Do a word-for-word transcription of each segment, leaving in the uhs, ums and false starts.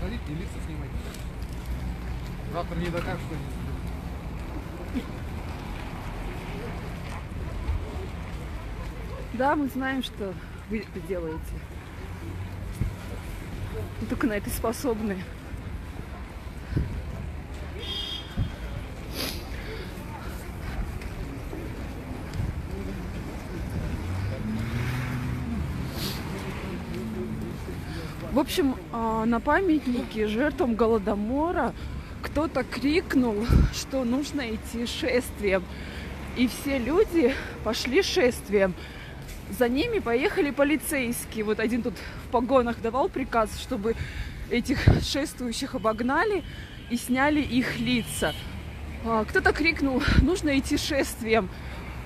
подходить и лица снимать. Завтра не докажешь, что не. Да, мы знаем, что вы это делаете. Вы только на это способны. В общем, на памятнике жертвам Голодомора кто-то крикнул, что нужно идти шествием. И все люди пошли шествием. За ними поехали полицейские. Вот один тут в погонах давал приказ, чтобы этих шествующих обогнали и сняли их лица. Кто-то крикнул, нужно идти шествием.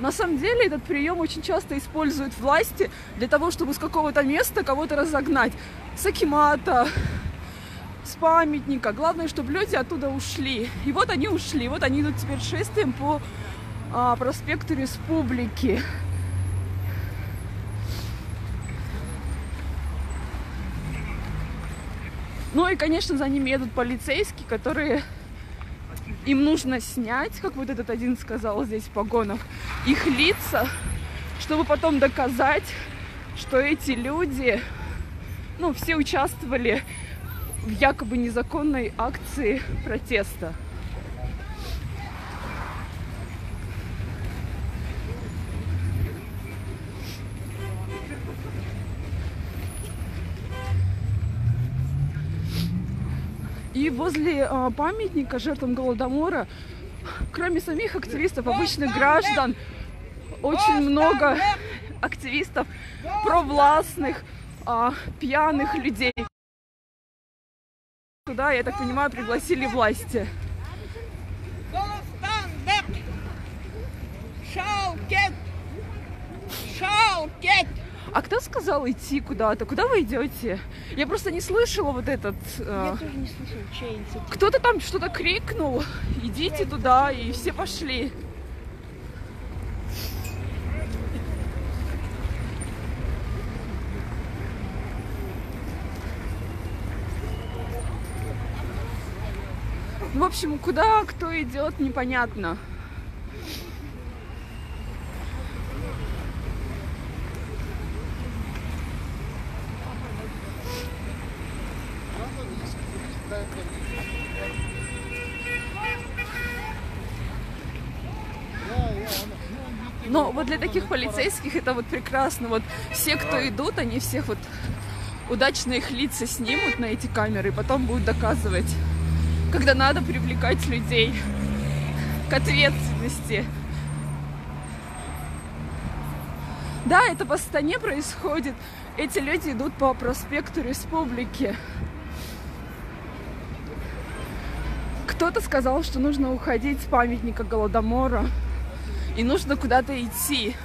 На самом деле этот прием очень часто используют власти для того, чтобы с какого-то места кого-то разогнать. С акимата, с памятника. Главное, чтобы люди оттуда ушли. И вот они ушли. Вот они идут теперь шествием по а, проспекту Республики. Ну и, конечно, за ними едут полицейские, которые... Им нужно снять, как вот этот один сказал здесь в погонах, их лица, чтобы потом доказать, что эти люди, ну, все участвовали в якобы незаконной акции протеста. И возле а, памятника жертвам Голодомора, кроме самих активистов, обычных граждан, очень много активистов провластных, а, пьяных людей. Туда, я так понимаю, пригласили власти. А кто сказал идти куда-то? Куда вы идете? Я просто не слышала вот этот... Я э... тоже не слышала, чей идти. Кто-то там что-то крикнул, идите я туда, и все пошли. В общем, куда кто идет, непонятно. Но вот для таких полицейских это вот прекрасно. Вот все, кто идут, они всех вот удачно их лица снимут на эти камеры и потом будут доказывать, когда надо привлекать людей к ответственности. Да, это в Астане происходит. Эти люди идут по проспекту Республики. Кто-то сказал, что нужно уходить с памятника Голодомора. И нужно куда-то идти.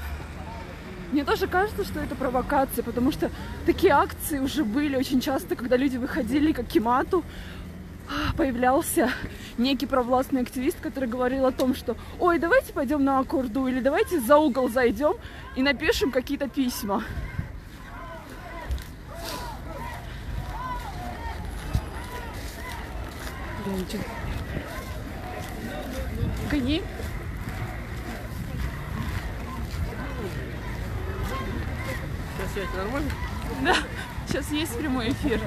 Мне тоже кажется, что это провокация, потому что такие акции уже были очень часто, когда люди выходили к акимату. Появлялся некий провластный активист, который говорил о том, что «Ой, давайте пойдем на Акорду» или «Давайте за угол зайдем и напишем какие-то письма». Гони. Нормально? Да, сейчас есть прямой эфир.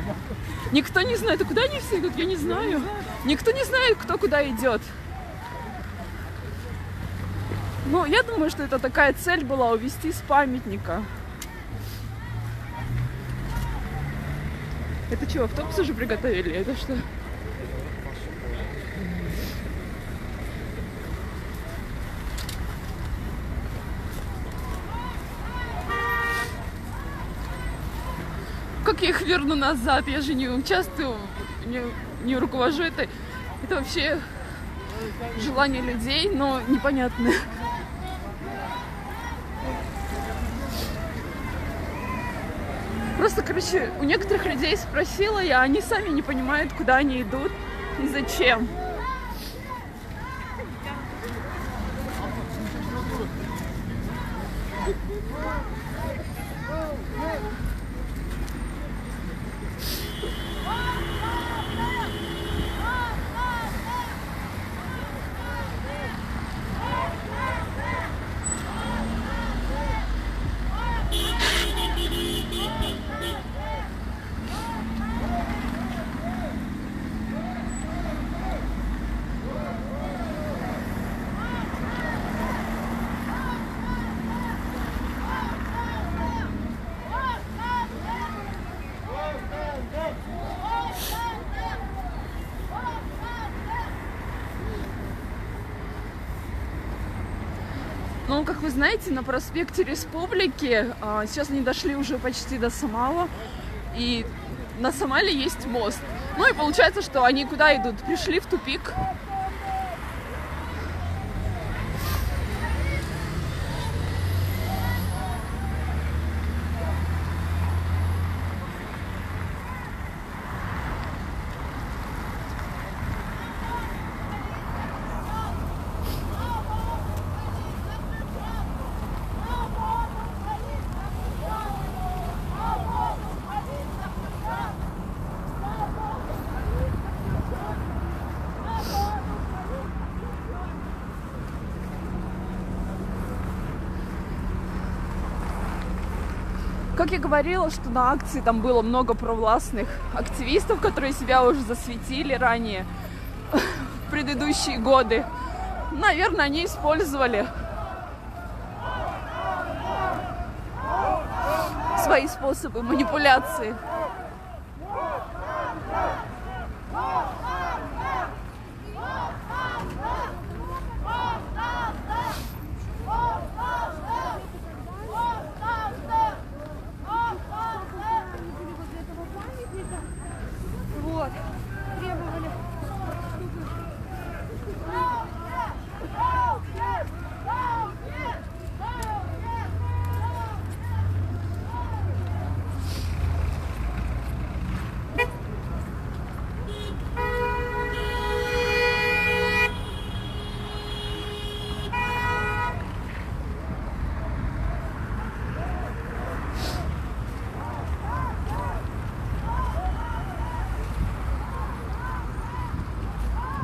Никто не знает, а куда они все идут, я не знаю. Никто не знает, кто куда идет. Ну, я думаю, что это такая цель была — увести с памятника. Это чего, автобус уже приготовили? Это что? Как я их верну назад? Я же не участвую, не, не руковожу этой. Это вообще желание людей, но непонятно. Просто, короче, у некоторых людей спросила я, они сами не понимают, куда они идут и зачем. Но, как вы знаете, на проспекте Республики а, сейчас они дошли уже почти до Самала, и на Самале есть мост. Ну и получается, что они куда идут? Пришли в тупик. Как я говорила, что на акции там было много провластных активистов, которые себя уже засветили ранее, в предыдущие годы. Наверное, они использовали свои способы манипуляции.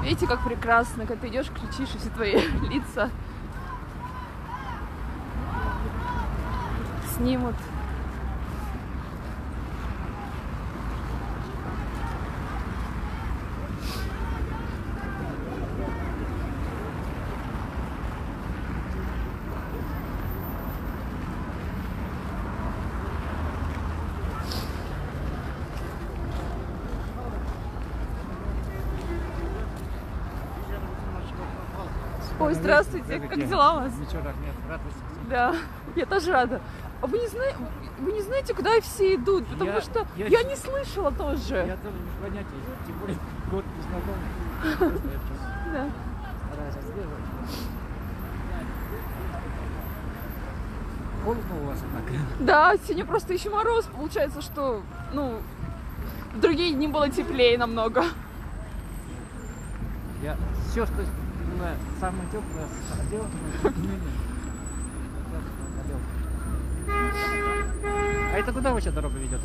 Видите, как прекрасно, когда ты идешь, кричишь, и все твои лица снимут. Ой, здравствуйте, как дела у вас? Ничего, рад, нет, рад вас. Да, я тоже рада. А вы не, зна... вы не знаете, куда все идут? Потому я, что я... я не слышала тоже. Я тоже не понятия, тем более год незнакомый. Да. Холодно у вас, однако. Да, сегодня просто еще мороз, получается, что, ну, в другие дни было теплее намного. Я все, что... Самое теплое отдел. А это куда вообще дорога ведет?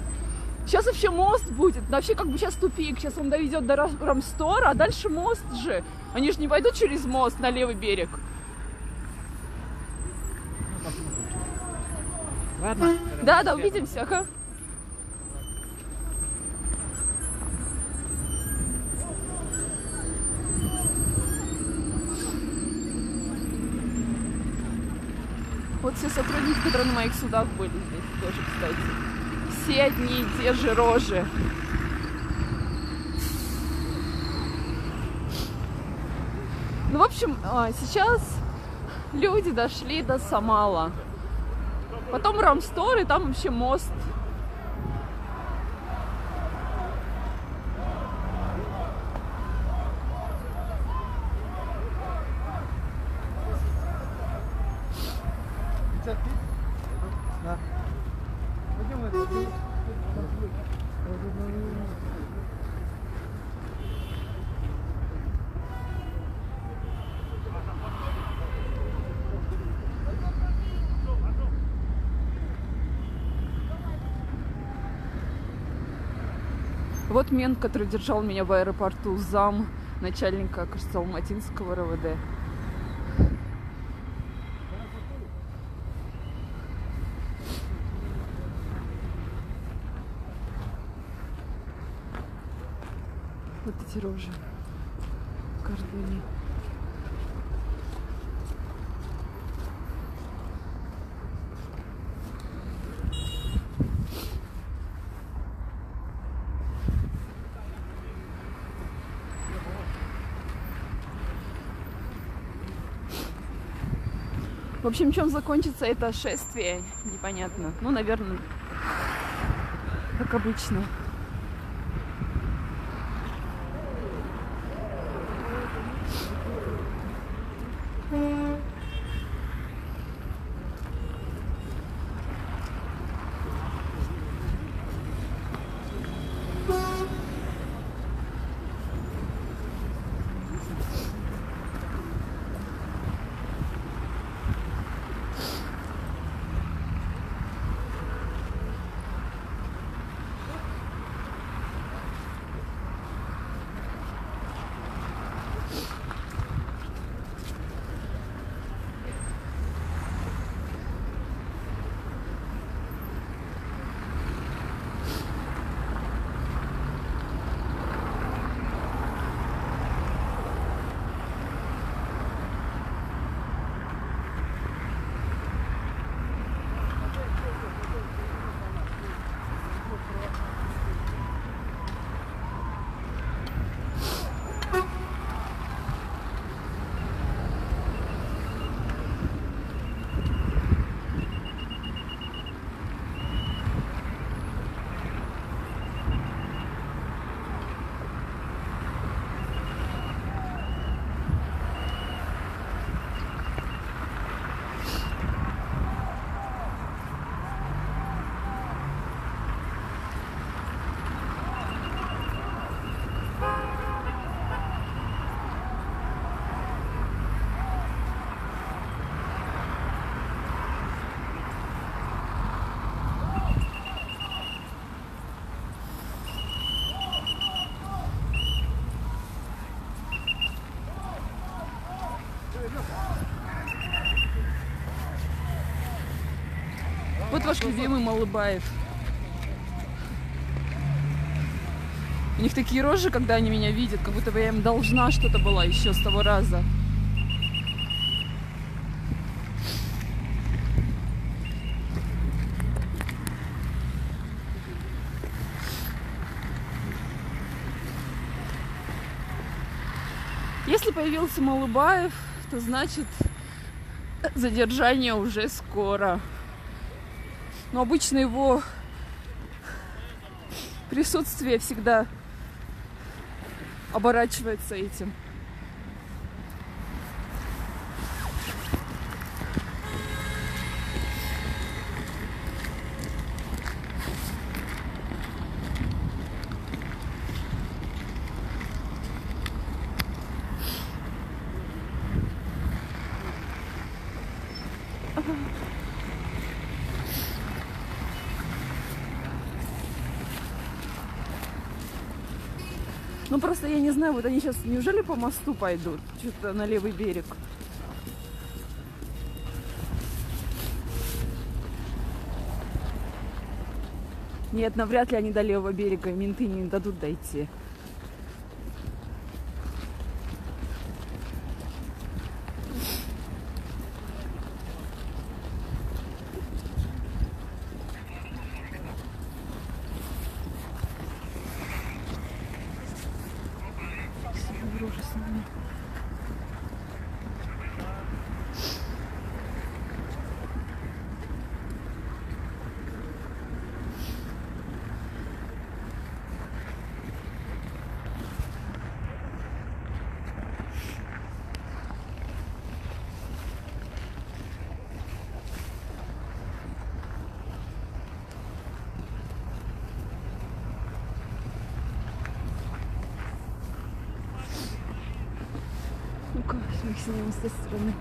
Сейчас вообще мост будет. Вообще как бы сейчас тупик. Сейчас он доведет до Рамстора, а дальше мост же. Они же не пойдут через мост на левый берег. Ладно. Да, да, увидимся. Ага. Вот все сотрудники, которые на моих судах были здесь тоже, кстати. Все одни и те же рожи. Ну, в общем, сейчас люди дошли до Самала. Потом Рамстор, и там вообще мост. Вот мент, который держал меня в аэропорту, зам начальника, кажется, Алматинского эр вэ дэ. Вот эти рожи в кордоне. В общем, чем закончится это шествие, непонятно. Ну, наверное, как обычно. Вот ваш любимый Малыбаев. У них такие рожи, когда они меня видят, как будто бы я им должна что-то была еще с того раза. Если появился Малыбаев, то значит, задержание уже скоро. Но обычно его присутствие всегда оборачивается этим. Ну просто я не знаю, вот они сейчас неужели по мосту пойдут? Что-то на левый берег. Нет, навряд ли они до левого берега, менты не дадут дойти. Мы снимем с этой стороны.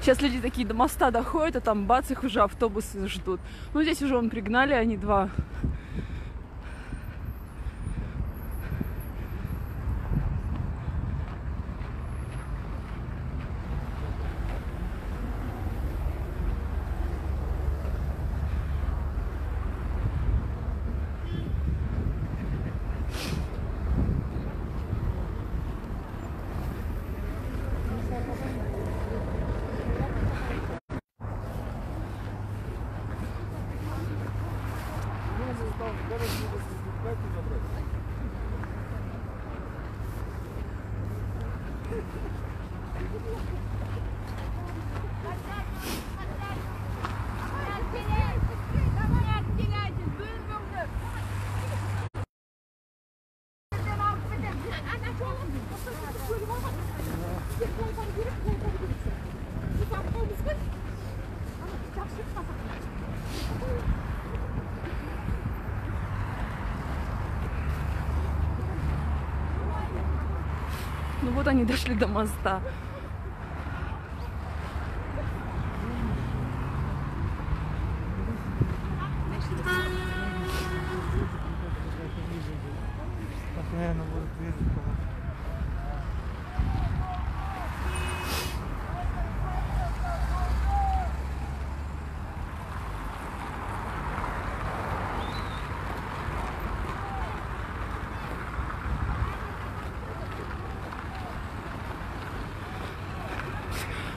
Сейчас люди такие до моста доходят, а там бац, их уже автобусы ждут. Ну здесь уже он пригнали, они два. Ну вот они дошли до моста.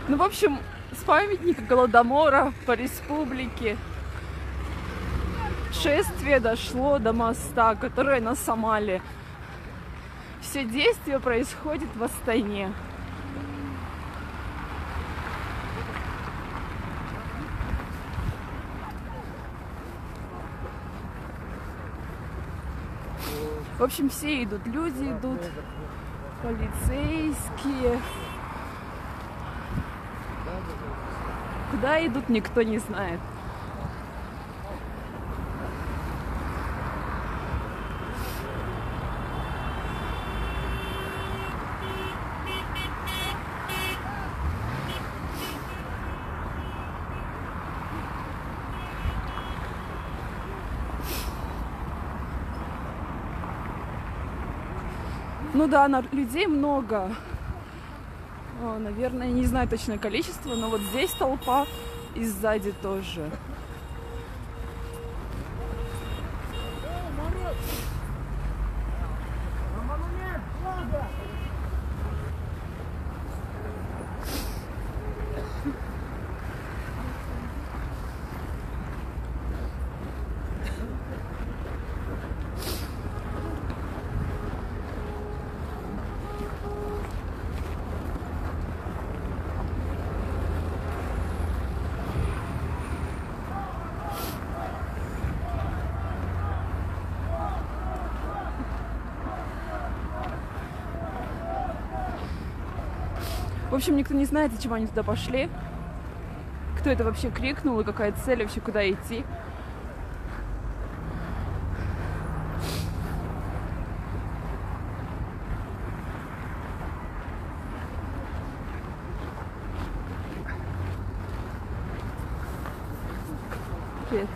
Ну, в общем, с памятника Голодомора по республике шествие дошло до моста, которое на Самале. Все действие происходит в Астане. В общем, все идут, люди идут, полицейские. Куда идут, никто не знает. Ну да, людей много. О, наверное, не знаю точное количество, но вот здесь толпа и сзади тоже. В общем, никто не знает, зачем они туда пошли, кто это вообще крикнул и какая цель, вообще куда идти. Привет.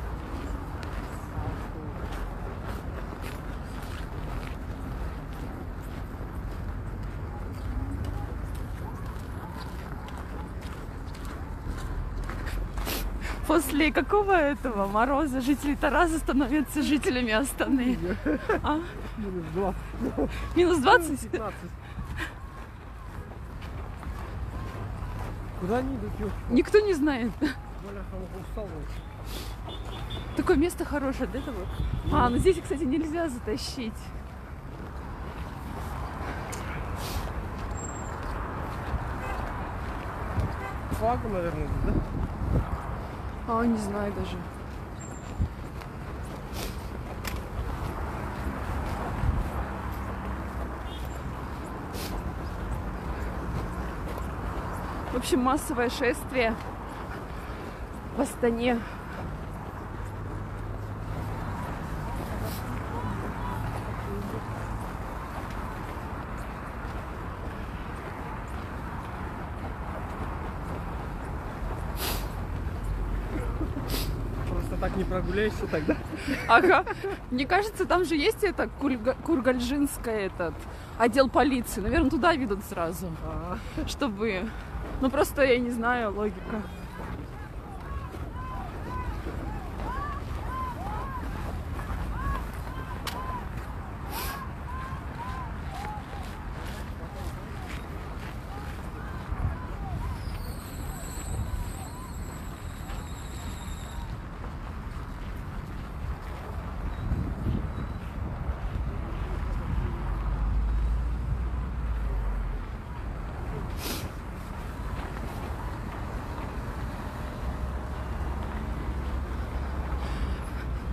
После какого этого мороза жители Тараза становятся жителями Астаны? А? минус двадцать. минус двадцать? пятнадцать. Куда они идут? Никто не знает. Такое место хорошее, да? Того? А, ну здесь, кстати, нельзя затащить. Флагу, наверное, да? А, не знаю даже. В общем, массовое шествие в Астане. Так не прогуляешься тогда. Ага. Мне кажется, там же есть это Кургальджинская этот отдел полиции. Наверное, туда ведут сразу. А -а -а. Чтобы. Ну просто я не знаю, логика.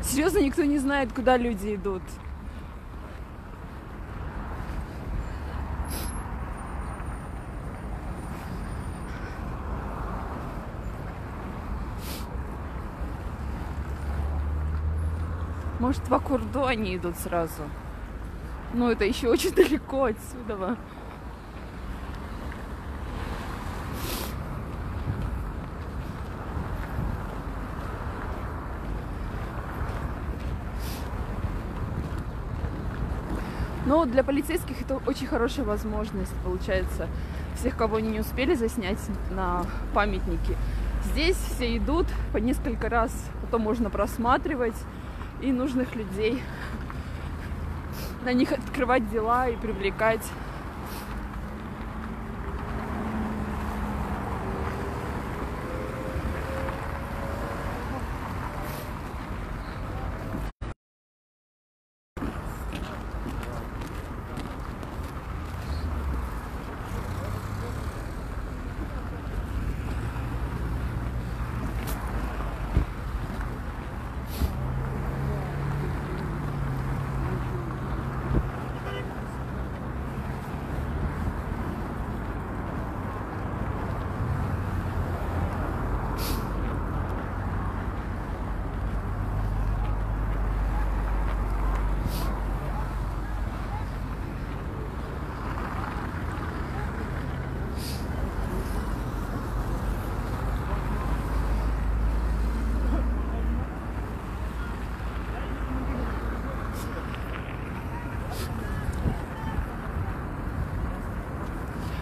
Серьезно, никто не знает, куда люди идут. Может, в Акорду они идут сразу. Но это еще очень далеко отсюда. Но для полицейских это очень хорошая возможность, получается, всех, кого они не успели заснять на памятнике. Здесь все идут по несколько раз, потом можно просматривать и нужных людей, на них открывать дела и привлекать.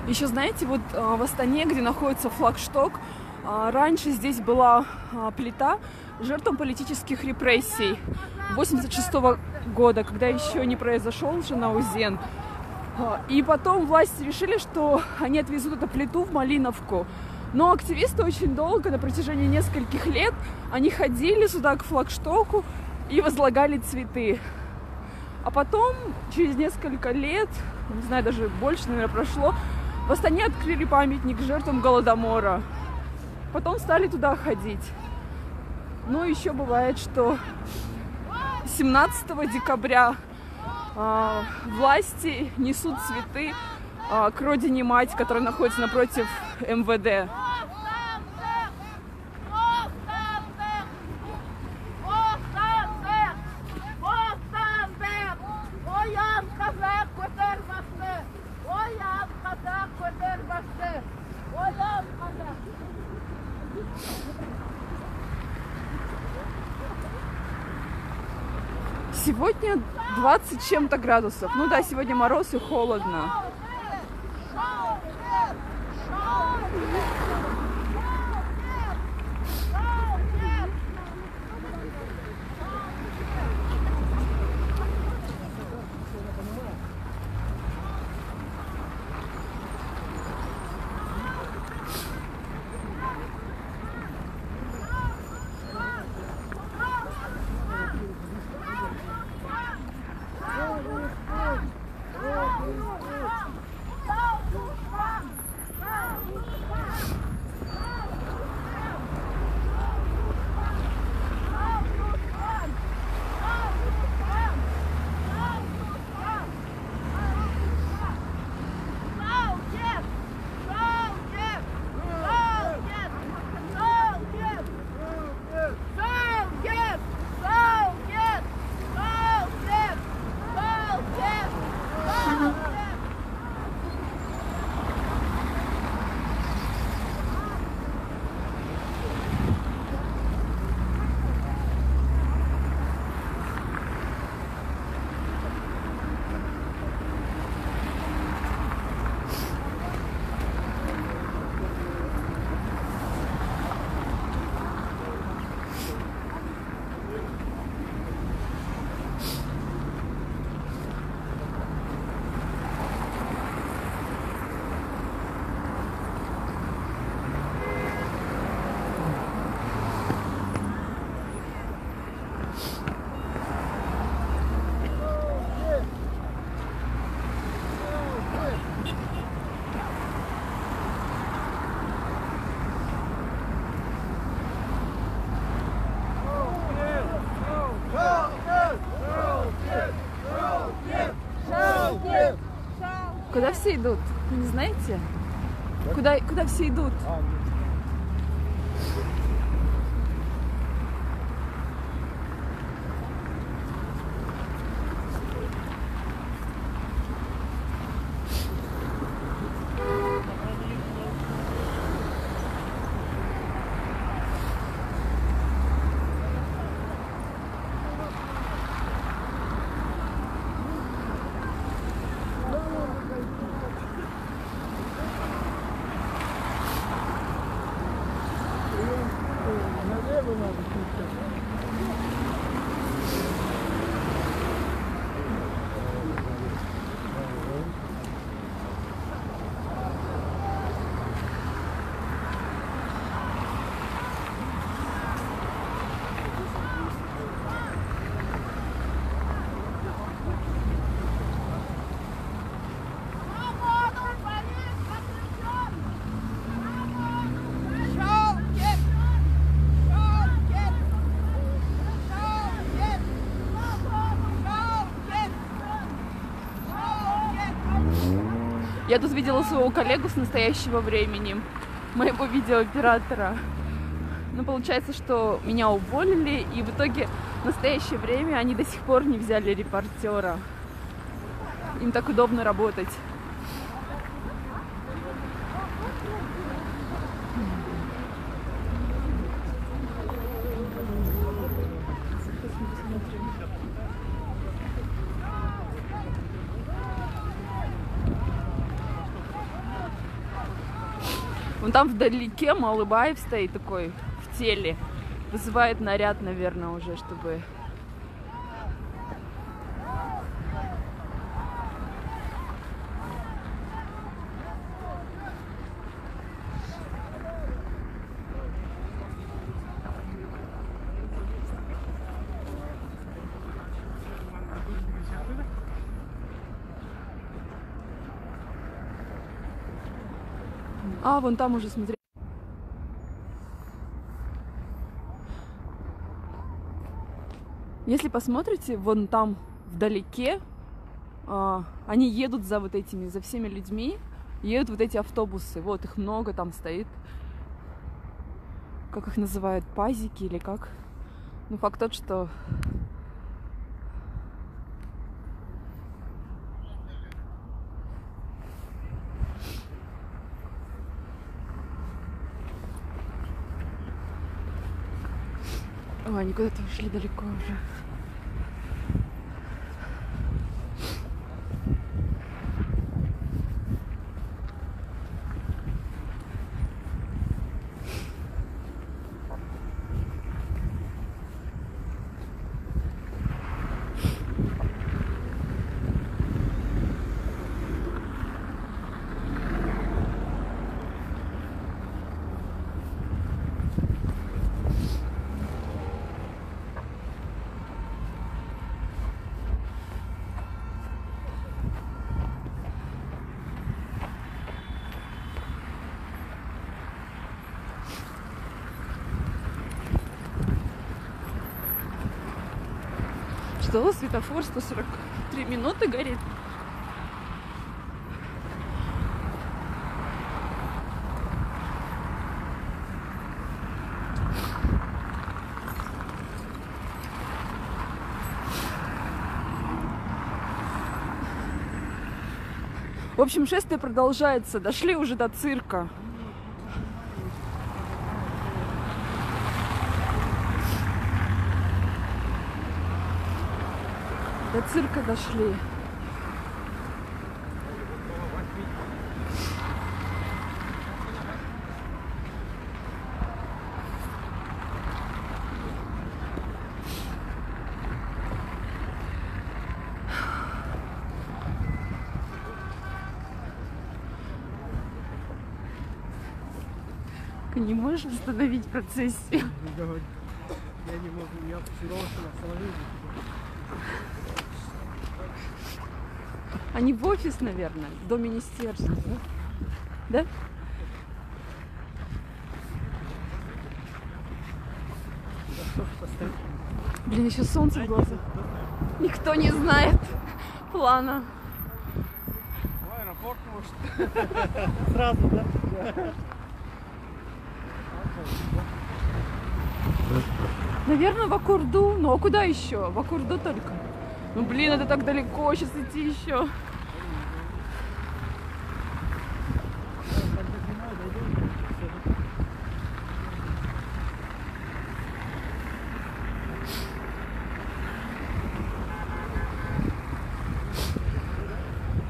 Еще, знаете, вот в Астане, где находится флагшток, раньше здесь была плита жертвам политических репрессий восемьдесят шестого года, когда еще не произошел Жанаозен. И потом власти решили, что они отвезут эту плиту в Малиновку. Но активисты очень долго, на протяжении нескольких лет, они ходили сюда к флагштоку и возлагали цветы. А потом, через несколько лет, не знаю, даже больше, наверное, прошло, в Астане открыли памятник жертвам Голодомора. Потом стали туда ходить. Ну, еще бывает, что семнадцатого декабря э, власти несут цветы э, к родине мать, которая находится напротив МВД. Сегодня двадцать чем-то градусов. Ну да, сегодня мороз и холодно. Куда все идут? Вы не знаете? Куда, куда все идут? Я тут видела своего коллегу с настоящего времени, моего видеооператора. Но получается, что меня уволили, и в итоге в настоящее время они до сих пор не взяли репортера. Им так удобно работать. Вон там вдалеке Малыбаев стоит такой в теле. Вызывает наряд, наверное, уже, чтобы... А, вон там уже, смотри. Если посмотрите, вон там вдалеке, а, они едут за вот этими, за всеми людьми, едут вот эти автобусы. Вот, их много там стоит. Как их называют, пазики или как? Ну, факт тот, что... Ой, они куда-то ушли далеко уже. Светофор сто сорок три минуты горит. В общем, шествие продолжается. Дошли уже до цирка. До цирка дошли. Не можешь остановить процессию? Я не могу, я Они в офис, наверное, до министерства, да? Да? Блин, еще солнце в глазах. Никто не знает плана. В аэропорт, может. Сразу, да? Наверное, в Акорду. Ну а куда еще? В Акорду только. Ну блин, это так далеко, сейчас идти еще.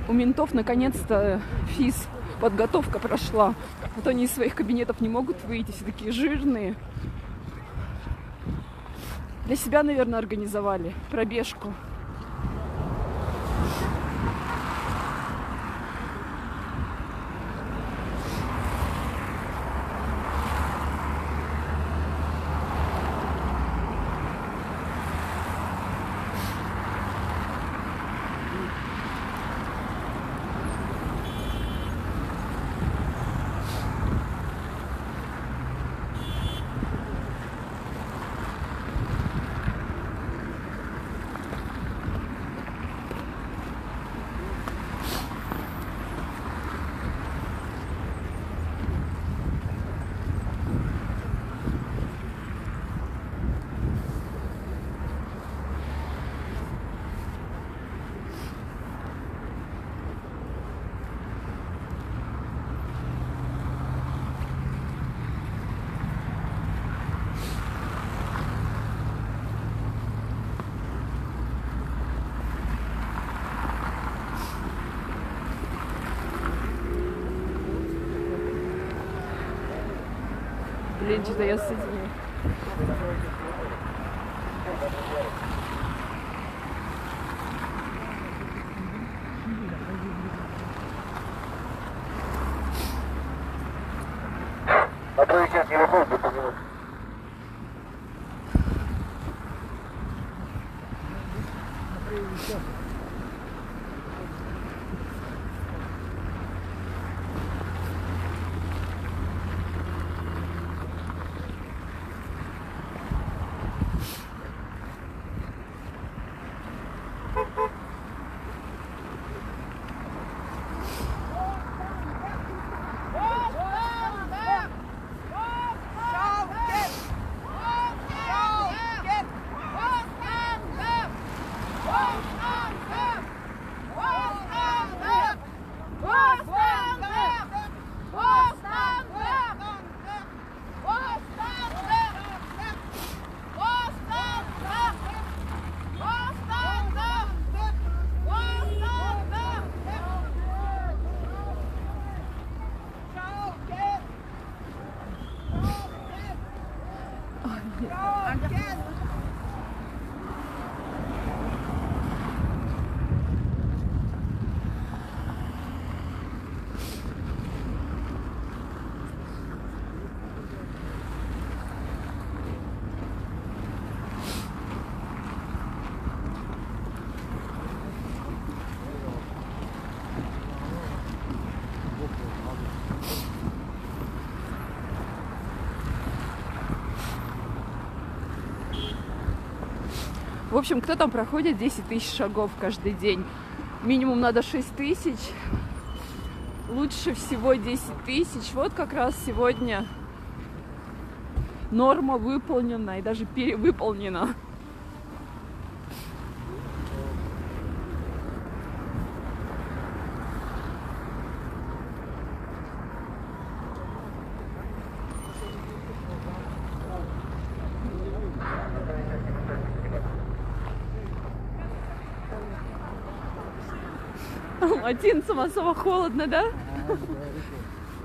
У ментов наконец-то физ подготовка прошла. А то они из своих кабинетов не могут выйти, все такие жирные. Для себя, наверное, организовали пробежку. для джи ди эс соединений. В общем, кто там проходит десять тысяч шагов каждый день? Минимум надо шесть тысяч. Лучше всего десять тысяч. Вот как раз сегодня норма выполнена и даже перевыполнена. Алматинцам особо холодно, да? Да,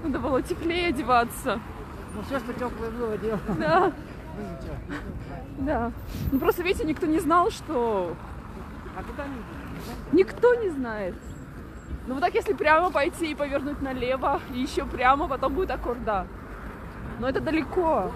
надо было теплее одеваться. Ну все, что теплое было, дело. Да. Да. Ну просто, видите, никто не знал, что... А куда они идут? Никто не знает. Ну вот так, если прямо пойти и повернуть налево, и еще прямо, потом будет Акорда. Но это далеко.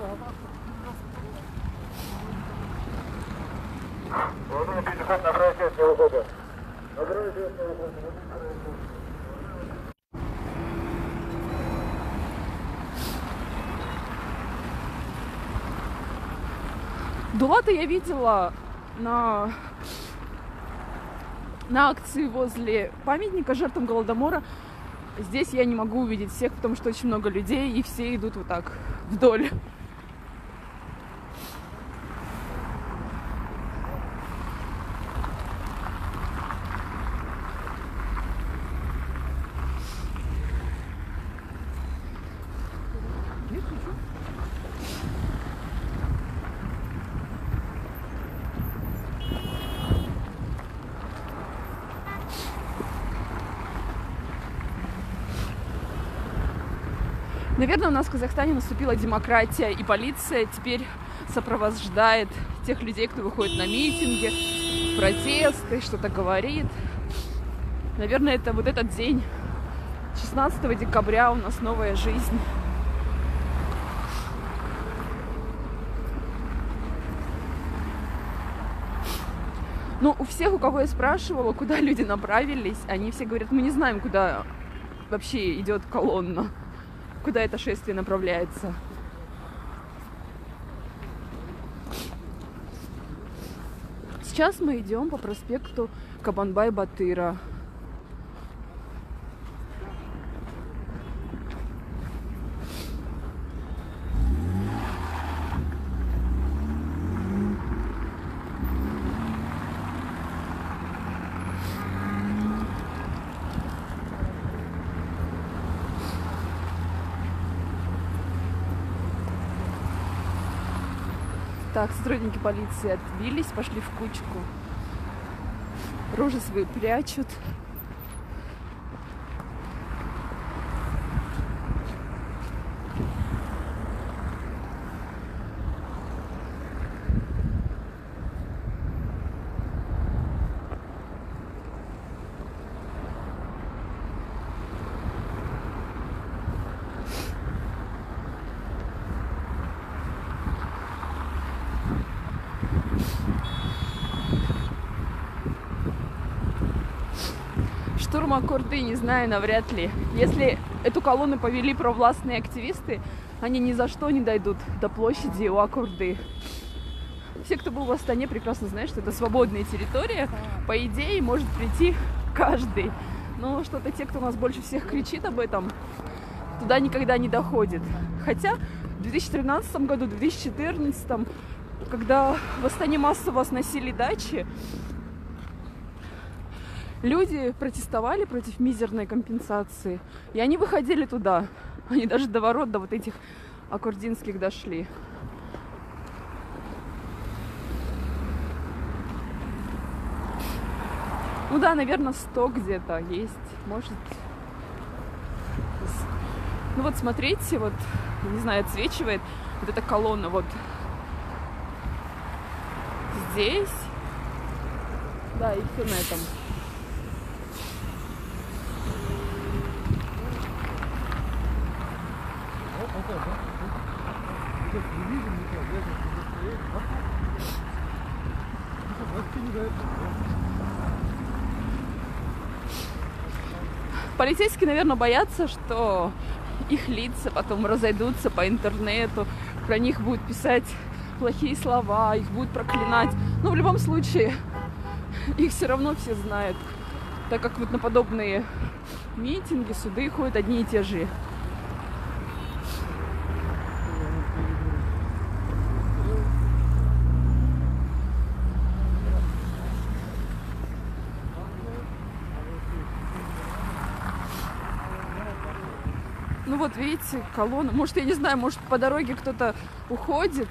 Дулата я видела на, на акции возле памятника жертвам Голодомора. Здесь я не могу увидеть всех, потому что очень много людей, и все идут вот так вдоль. Наверное, у нас в Казахстане наступила демократия, и полиция теперь сопровождает тех людей, кто выходит на митинги, протесты, что-то говорит. Наверное, это вот этот день, шестнадцатого декабря, у нас новая жизнь. Но у всех, у кого я спрашивала, куда люди направились, они все говорят, мы не знаем, куда вообще идет колонна. Куда это шествие направляется. Сейчас мы идем по проспекту Кабанбай-Батыра. Так, сотрудники полиции отбились, пошли в кучку. Рожи свои прячут. штурм Акорды, не знаю, навряд ли. Если эту колонну повели провластные активисты, они ни за что не дойдут до площади у Акорды. Все, кто был в Астане, прекрасно знают, что это свободная территория. По идее, может прийти каждый. Но что-то те, кто у нас больше всех кричит об этом, туда никогда не доходит. Хотя в две тысячи тринадцатом году, в две тысячи четырнадцатом, когда в Астане массово сносили дачи, люди протестовали против мизерной компенсации. И они выходили туда. Они даже до ворот, до вот этих акординских дошли. Ну да, наверное, сто где-то есть, может. Ну вот смотрите, вот, не знаю, отсвечивает вот эта колонна вот здесь. Да, и все на этом. Полицейские, наверное, боятся, что их лица потом разойдутся по интернету, про них будут писать плохие слова, их будут проклинать. Но в любом случае, их все равно все знают, так как вот на подобные митинги, суды ходят одни и те же. Ну вот, видите, колонна. Может, я не знаю, может, по дороге кто-то уходит.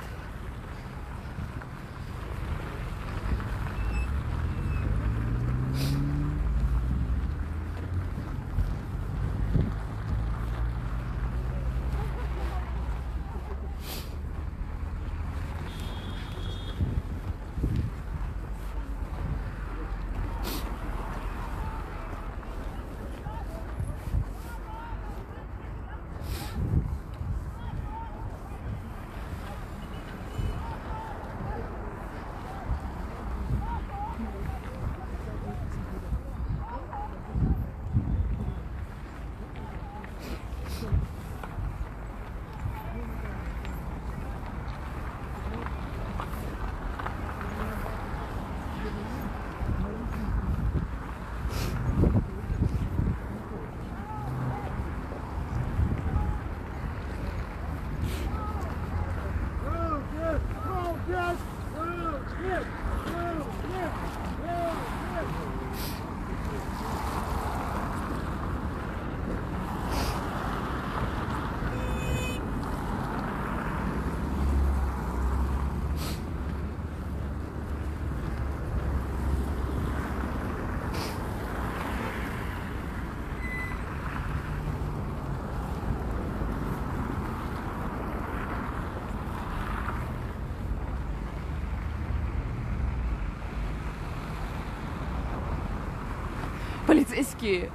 Полицейские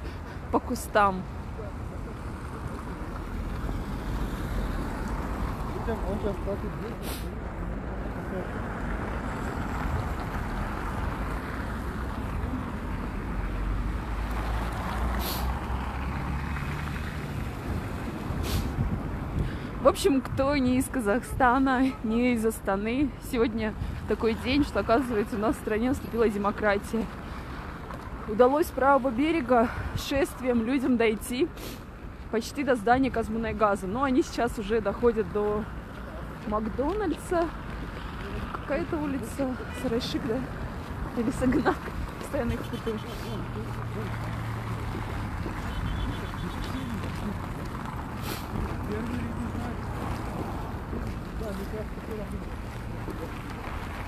по кустам. В общем, кто не из Казахстана, не из Астаны, сегодня такой день, что, оказывается, у нас в стране наступила демократия. Удалось с правого берега шествием людям дойти почти до здания Казмунай Газа. Но они сейчас уже доходят до Макдональдса. Какая-то улица? Сарайшык, да? Или Сагнак? Постоянно их путаешь.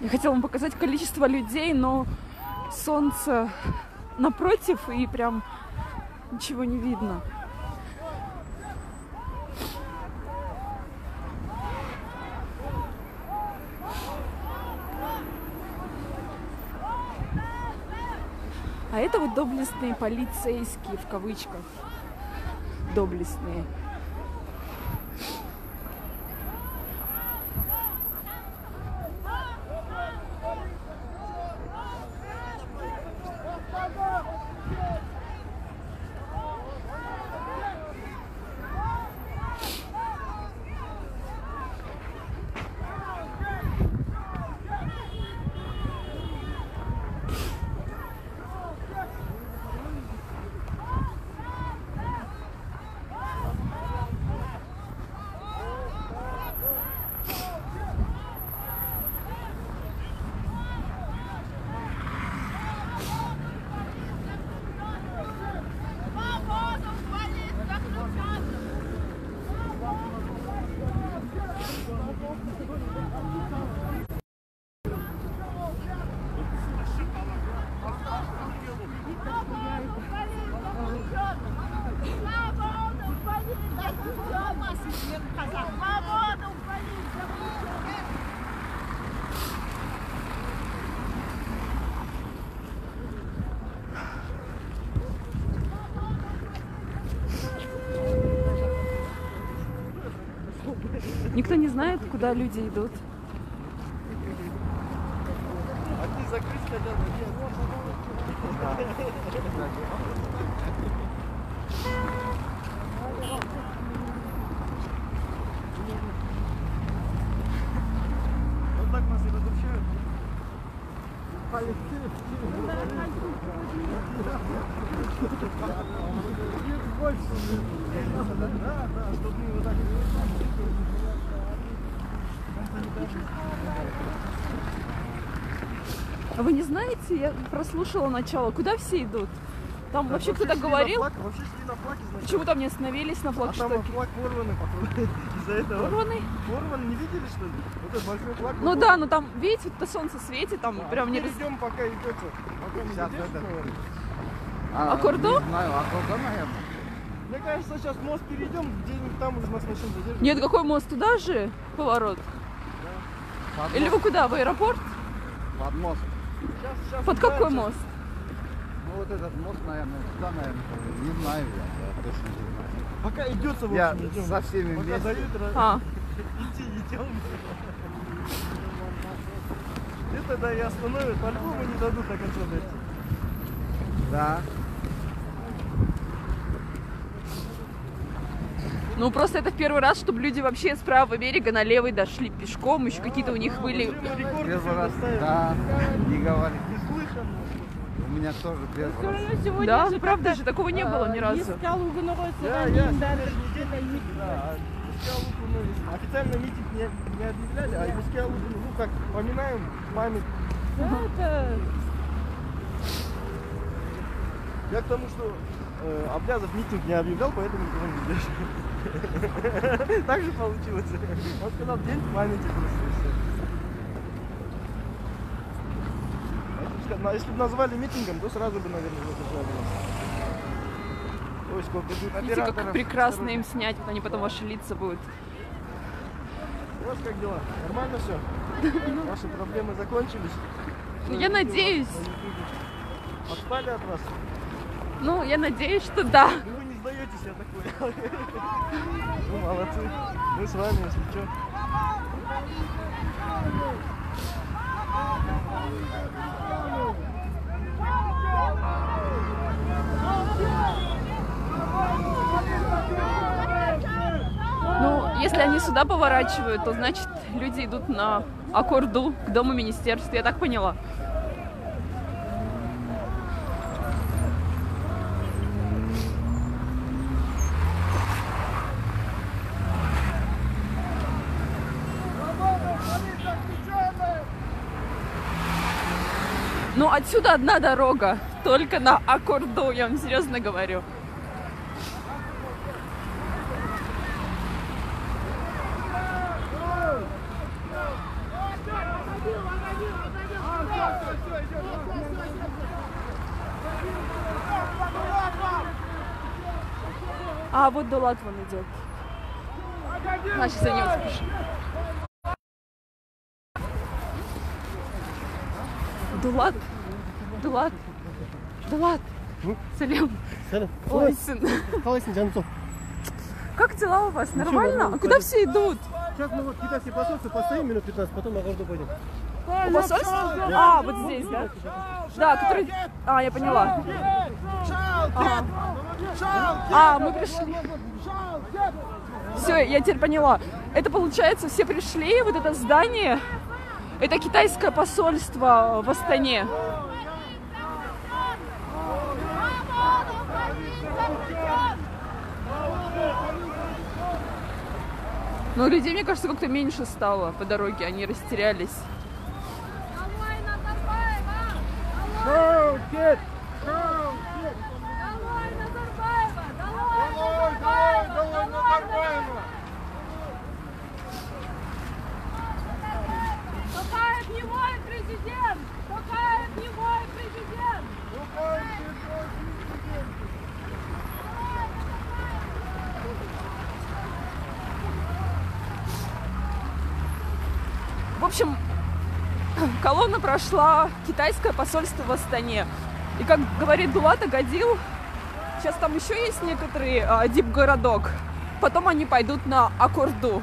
Я хотела вам показать количество людей, но солнце напротив, и прям ничего не видно. А это вот доблестные полицейские, в кавычках, доблестные. Никто не знает, куда люди идут. А вы не знаете, я прослушала начало, куда все идут? Там да, вообще кто-то говорил, флаг, флаг, почему там не остановились на флаг? А там флаг порванный, походу, из-за этого. Порванный? Порванный, не видели, что ли? Вот этот большой флаг. Ну да, но там, видите, вот солнце светит, там а, прям не... Мы идем, пока идется, пока не идешь, это... а, Акорду? Не знаю, Акорда, наверное. Мне кажется, сейчас мост перейдем, где-нибудь там уже нас машин задержит. Нет, какой мост? Туда же поворот? Да. Или вы куда, в аэропорт? Под мост. Сейчас, сейчас под какой сейчас... мост? Ну вот этот мост, наверное, сюда, наверное, не знаю я, я точно не знаю. Пока идется, в общем, идем. Я со всеми пока вместе. Дают, а. Идти идем. Где-то да и остановят, по-любому не дадут до конца дойти. Да. Ну просто это в первый раз, чтобы люди вообще с правого берега на левый дошли пешком, еще какие-то у них были... Первый раз, да, не говори. У меня тоже первый раз. Да, правда же, такого не было ни разу. Официально митинг не объявляли, а Искалугуну, ну как, поминаем память. Я к тому, что... Аблязов митинг не объявлял, поэтому никого не держит. Так же получилось. Он сказал, день памяти просто. Если бы назвали митингом, то сразу бы, наверное, запрещали. Видите, как прекрасно им снять, они потом ваши лица будут. У вас как дела? Нормально все? Ваши проблемы закончились? Я надеюсь. Отстали от вас? Ну, я надеюсь, что да. Ну, вы не сдаетесь, я такой. Ну, молодцы. Мы с вами, если что. Ну, если они сюда поворачивают, то значит люди идут на Акорду, к Дому министерства, я так поняла. Ну, отсюда одна дорога, только на Акорду, я вам серьезно говорю. А вот Дулат вон идет. Значит, за него спешим. Дулат, Дулат, Дулат. Салем. Салем. Ой, сын. Как дела у вас? Нормально? А куда все идут? Сейчас мы вот китайские посольства постоим минут пятнадцать, потом на Горду пойдем. У посольства? А, вот здесь, да? Да, который... А, я поняла. А, а мы пришли. Все, я теперь поняла. Это получается, все пришли, вот это здание, это китайское посольство в Астане. Но людей, мне кажется, как-то меньше стало по дороге, они растерялись. Долой Назарбаева! Долой Назарбаева! Долой Назарбаева! Долой Назарбаева! Токаев не мой президент! Токаев не мой президент! Токаев не мой президент! В общем, колонна прошла китайское посольство в Астане. И, как говорит Дулат Агадил, сейчас там еще есть некоторый а, дипгородок. Потом они пойдут на Акорду.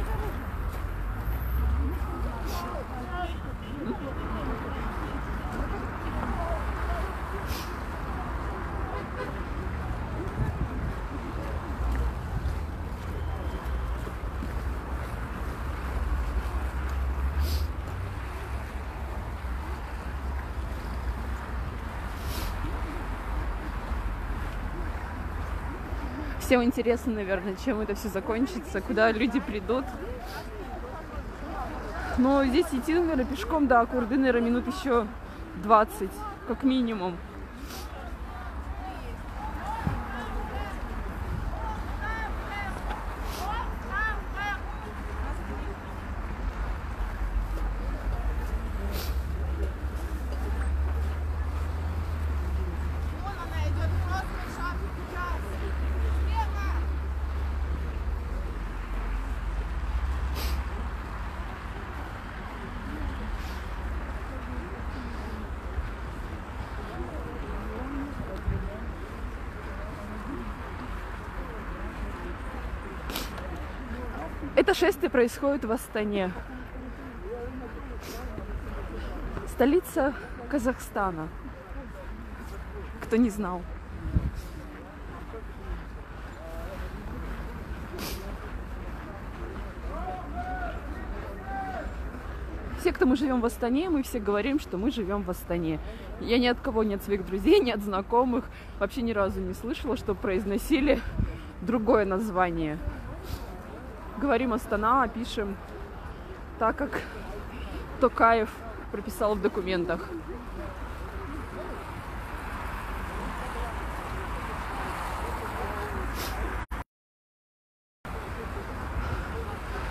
Всем интересно, наверное, чем это все закончится, куда люди придут. Но здесь идти, наверное, пешком, да, Акорды, наверное, минут еще двадцать, как минимум. Это шествие происходит в Астане, столица Казахстана, кто не знал. Все, кто мы живем в Астане, мы все говорим, что мы живем в Астане. Я ни от кого, ни от своих друзей, ни от знакомых вообще ни разу не слышала, что произносили другое название. Говорим Астана, пишем так, как Токаев прописал в документах.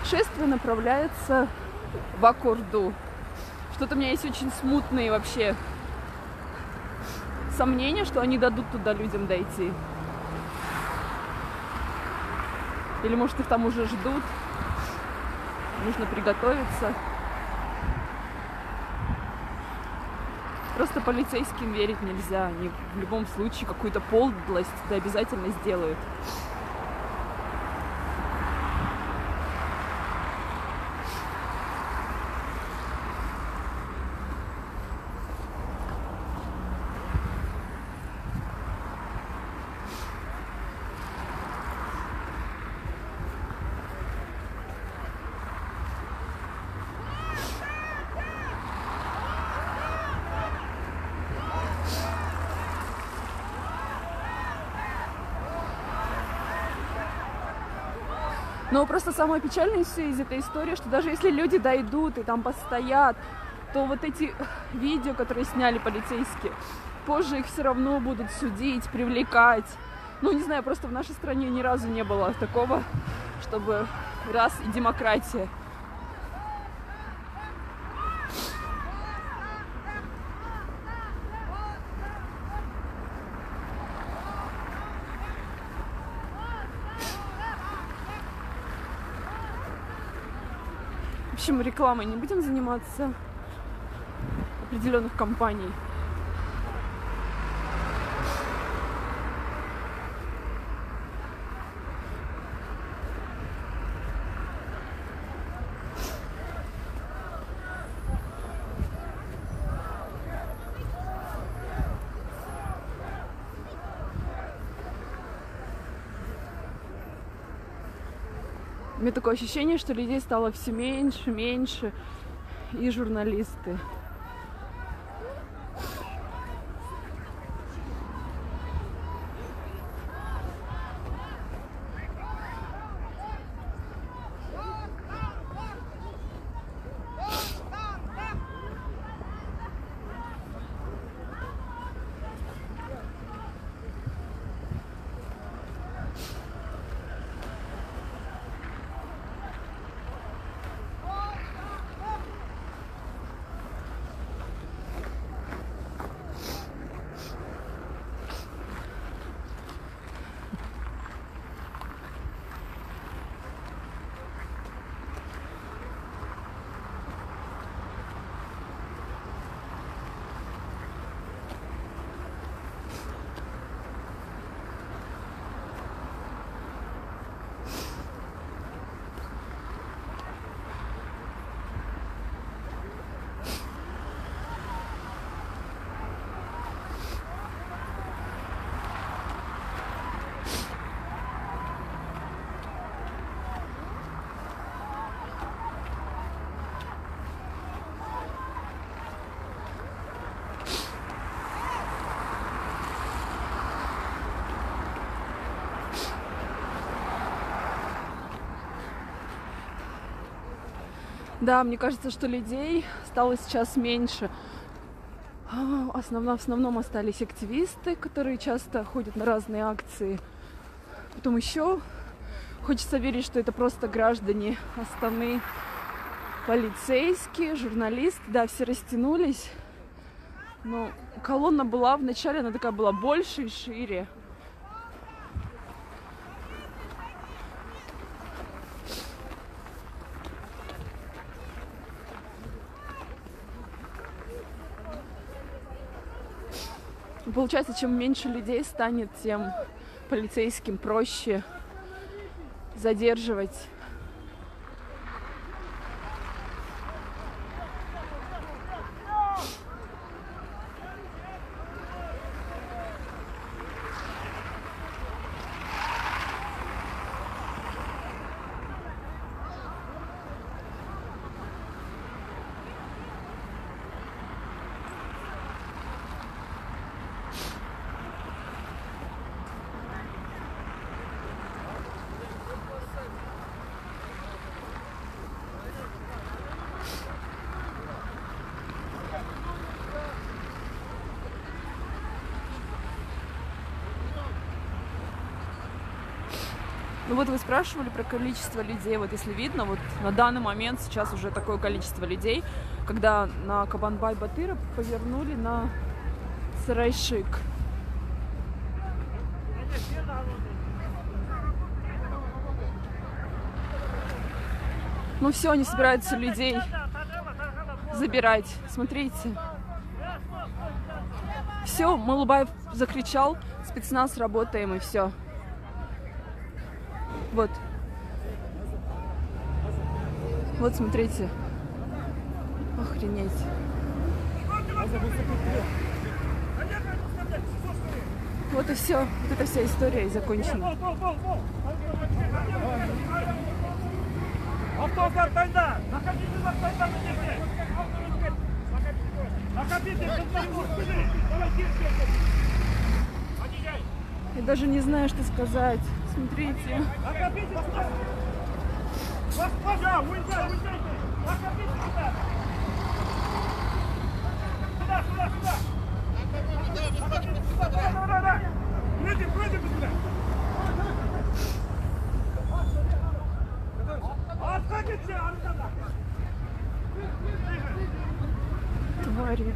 Шествие направляется в Акорду. Что-то у меня есть очень смутные вообще сомнения, что они дадут туда людям дойти. Или, может, их там уже ждут. Нужно приготовиться. Просто полицейским верить нельзя. Они в любом случае какую-то подлость это обязательно сделают. Но просто самое печальное все из этой истории, что даже если люди дойдут и там постоят, то вот эти видео, которые сняли полицейские, позже их все равно будут судить, привлекать. Ну, не знаю, просто в нашей стране ни разу не было такого, чтобы раз и демократия. В общем, рекламой не будем заниматься определенных компаний. У меня такое ощущение, что людей стало все меньше, меньше, и журналисты. Да, мне кажется, что людей стало сейчас меньше. В основном, в основном остались активисты, которые часто ходят на разные акции. Потом еще хочется верить, что это просто граждане Астаны, полицейские, журналисты. Да, все растянулись. Но колонна была вначале, она такая была больше и шире. Получается, чем меньше людей станет, тем полицейским проще задерживать. Ну вот вы спрашивали про количество людей, вот если видно, вот на данный момент сейчас уже такое количество людей, когда на Кабанбай-Батыра повернули на Сарайшык. Ну все, они собираются людей забирать, смотрите. Все, Малыбаев закричал, спецназ, работаем, и все. Вот. Вот, смотрите. Охренеть. Вот и все. Вот эта вся история и закончена. Я даже не знаю, что сказать. Смотрите. Твари.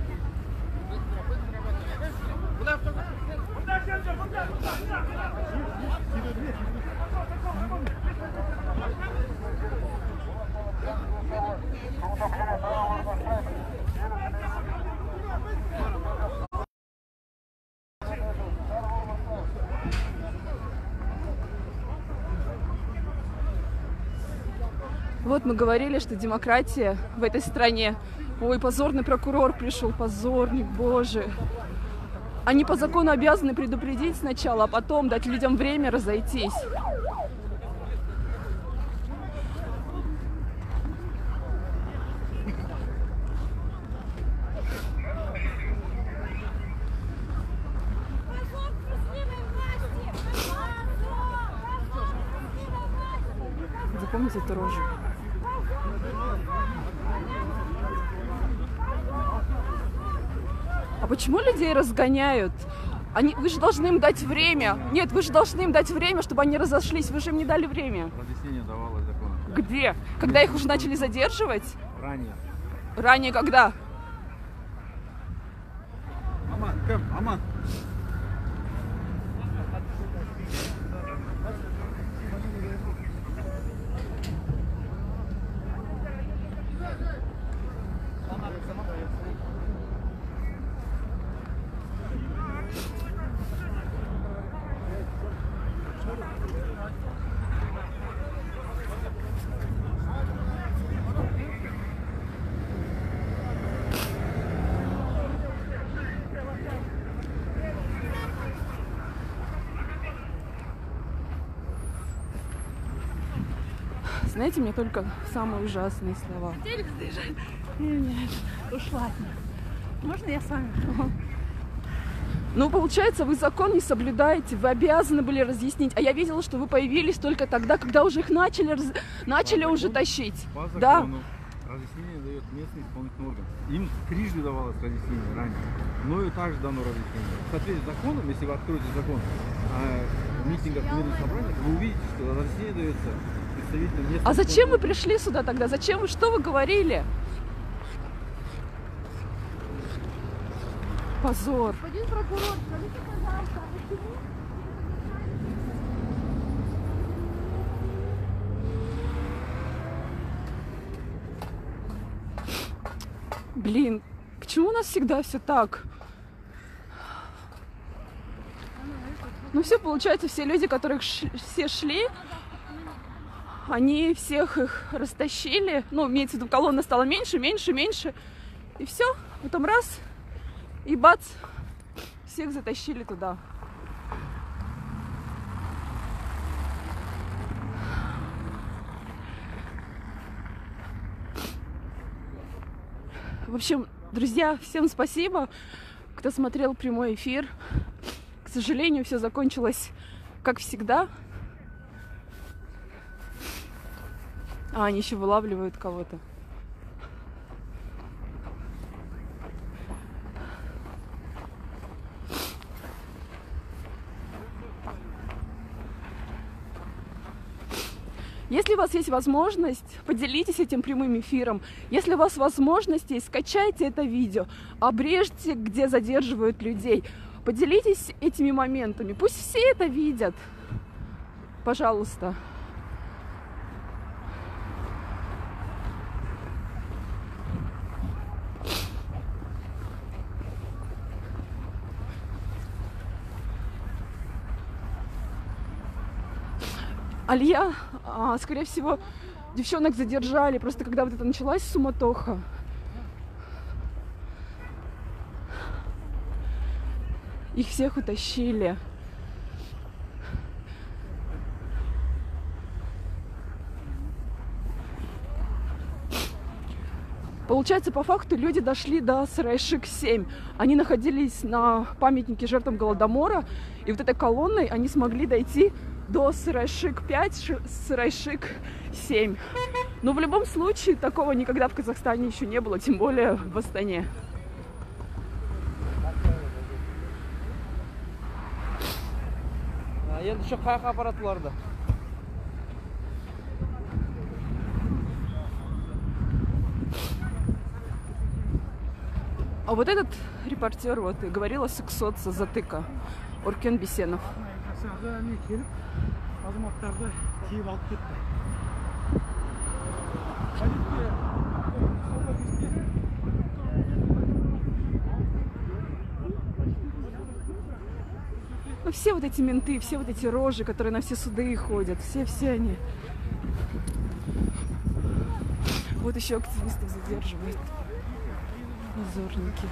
Вот мы говорили, что демократия в этой стране. Ой, позорный прокурор пришел, позорник, боже. Они по закону обязаны предупредить сначала, а потом дать людям время разойтись. Запомните эту рожу. А почему людей разгоняют? Они, вы же должны им дать время. Нет, вы же должны им дать время, чтобы они разошлись. Вы же им не дали время. Разъяснение давалось законом. Где? Когда их уже начали задерживать? Ранее. Ранее когда? Аман, кем? Аман. Знаете, мне только самые ужасные слова. Телек сдержать. Ушла от них. Можно я с вами? Ну, получается, вы закон не соблюдаете. Вы обязаны были разъяснить. А я видела, что вы появились только тогда, когда уже их начали, раз... начали по уже закону, тащить. По закону, да. Разъяснение дает местный исполнительный орган. Им трижды давалось разъяснение ранее. Но и также дано разъяснение. В соответствии с законом, если вы откроете закон о митингах мирных собраниях, вы увидите, что разъяснение дается. А зачем вы пришли сюда тогда? Зачем вы, что вы говорили? Позор. Господин прокурор, скажите, пожалуйста, а почему? Блин, почему у нас всегда все так? Ну все, получается, все люди, которых ш... все шли, они всех их растащили, ну, имеется в виду, колонна стала меньше, меньше, меньше, и все, потом раз, и бац, всех затащили туда. В общем, друзья, всем спасибо, кто смотрел прямой эфир. К сожалению, все закончилось, как всегда. А, они еще вылавливают кого-то. Если у вас есть возможность, поделитесь этим прямым эфиром. Если у вас возможность есть, скачайте это видео, обрежьте, где задерживают людей. Поделитесь этими моментами. Пусть все это видят. Пожалуйста. Алия, скорее всего, девчонок задержали, просто когда вот это началась суматоха. Их всех утащили. Получается, по факту люди дошли до Сарайшык семь. Они находились на памятнике жертвам Голодомора. И вот этой колонной они смогли дойти до Сарайшык пять, Сарайшык семь. Но в любом случае, такого никогда в Казахстане еще не было, тем более в Астане. А вот этот репортер вот и говорил о сексотце затыка Оркен Бесенов. Ну все вот эти менты, все вот эти рожи, которые на все суды ходят, все-все они. Вот еще активистов задерживают. Позорники.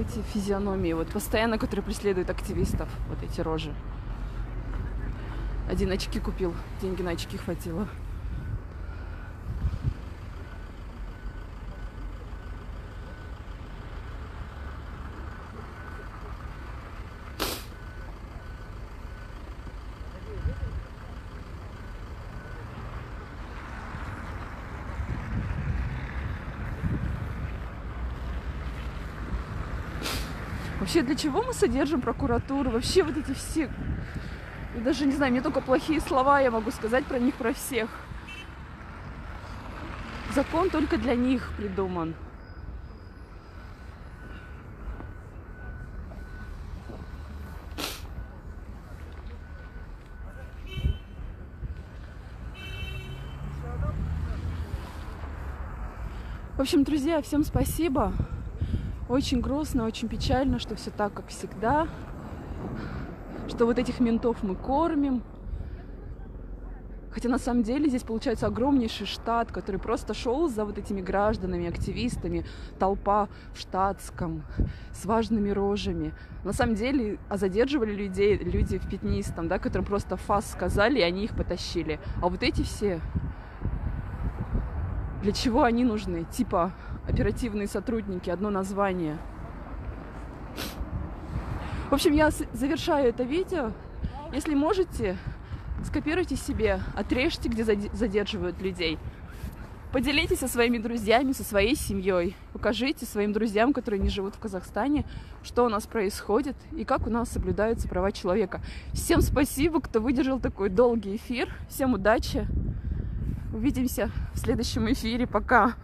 Эти физиономии, вот постоянно, которые преследуют активистов, вот эти рожи. Один очки купил, деньги на очки хватило. Вообще, для чего мы содержим прокуратуру? Вообще, вот эти все... Я даже не знаю, мне только плохие слова я могу сказать про них, про всех. Закон только для них придуман. В общем, друзья, всем спасибо. Очень грустно, очень печально, что все так, как всегда. Что вот этих ментов мы кормим. Хотя на самом деле здесь получается огромнейший штат, который просто шел за вот этими гражданами, активистами. Толпа в штатском, с важными рожами. На самом деле, а задерживали людей, люди в пятнистом, да, которым просто фас сказали, и они их потащили. А вот эти все... Для чего они нужны? Типа оперативные сотрудники, одно название. В общем, я завершаю это видео. Если можете, скопируйте себе, отрежьте, где задерживают людей. Поделитесь со своими друзьями, со своей семьей. Покажите своим друзьям, которые не живут в Казахстане, что у нас происходит и как у нас соблюдаются права человека. Всем спасибо, кто выдержал такой долгий эфир. Всем удачи. Увидимся в следующем эфире. Пока!